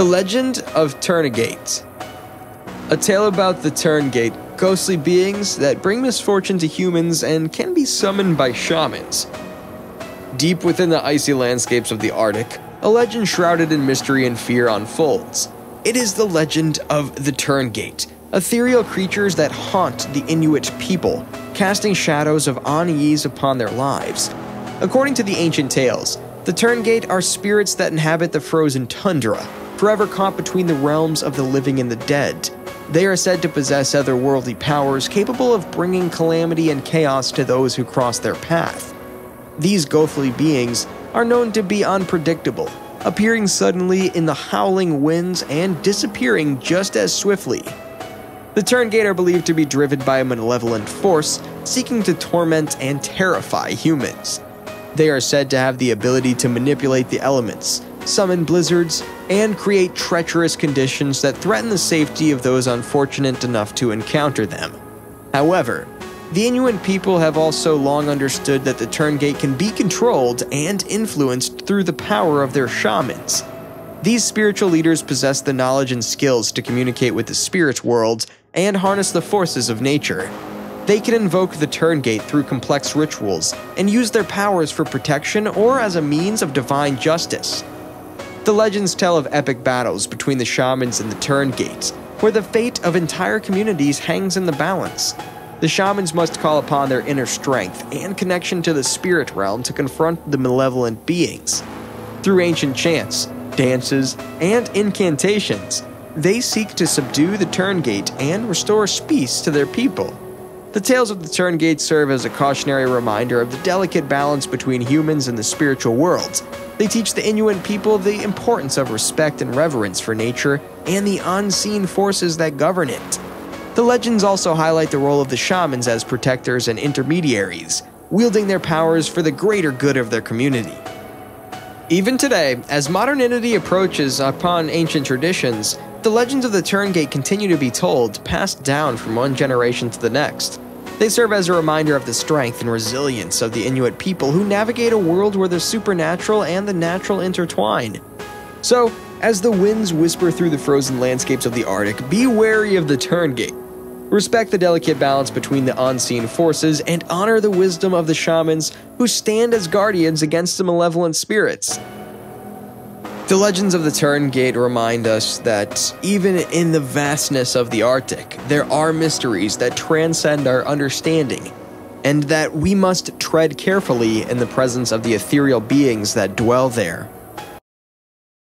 The Legend of Tuurngait. A tale about the Tuurngait, ghostly beings that bring misfortune to humans and can be summoned by shamans. Deep within the icy landscapes of the Arctic, a legend shrouded in mystery and fear unfolds. It is the legend of the Tuurngait, ethereal creatures that haunt the Inuit people, casting shadows of unease upon their lives. According to the ancient tales, the Tuurngait are spirits that inhabit the frozen tundra, forever caught between the realms of the living and the dead. They are said to possess otherworldly powers capable of bringing calamity and chaos to those who cross their path. These ghostly beings are known to be unpredictable, appearing suddenly in the howling winds and disappearing just as swiftly. The Tuurngait are believed to be driven by a malevolent force seeking to torment and terrify humans. They are said to have the ability to manipulate the elements, summon blizzards, and create treacherous conditions that threaten the safety of those unfortunate enough to encounter them. However, the Inuit people have also long understood that the Tuurngait can be controlled and influenced through the power of their shamans. These spiritual leaders possess the knowledge and skills to communicate with the spirit world and harness the forces of nature. They can invoke the Tuurngait through complex rituals and use their powers for protection or as a means of divine justice. The legends tell of epic battles between the shamans and the Tuurngait, where the fate of entire communities hangs in the balance. The shamans must call upon their inner strength and connection to the spirit realm to confront the malevolent beings. Through ancient chants, dances, and incantations, they seek to subdue the Tuurngait and restore peace to their people. The tales of the Tuurngait serve as a cautionary reminder of the delicate balance between humans and the spiritual world. They teach the Inuit people the importance of respect and reverence for nature and the unseen forces that govern it. The legends also highlight the role of the shamans as protectors and intermediaries, wielding their powers for the greater good of their community. Even today, as modernity approaches upon ancient traditions, the legends of the Tuurngait continue to be told, passed down from one generation to the next. They serve as a reminder of the strength and resilience of the Inuit people who navigate a world where the supernatural and the natural intertwine. So, as the winds whisper through the frozen landscapes of the Arctic, be wary of the Tuurngait. Respect the delicate balance between the unseen forces and honor the wisdom of the shamans who stand as guardians against the malevolent spirits. The legends of the Tuurngait remind us that even in the vastness of the Arctic, there are mysteries that transcend our understanding, and that we must tread carefully in the presence of the ethereal beings that dwell there.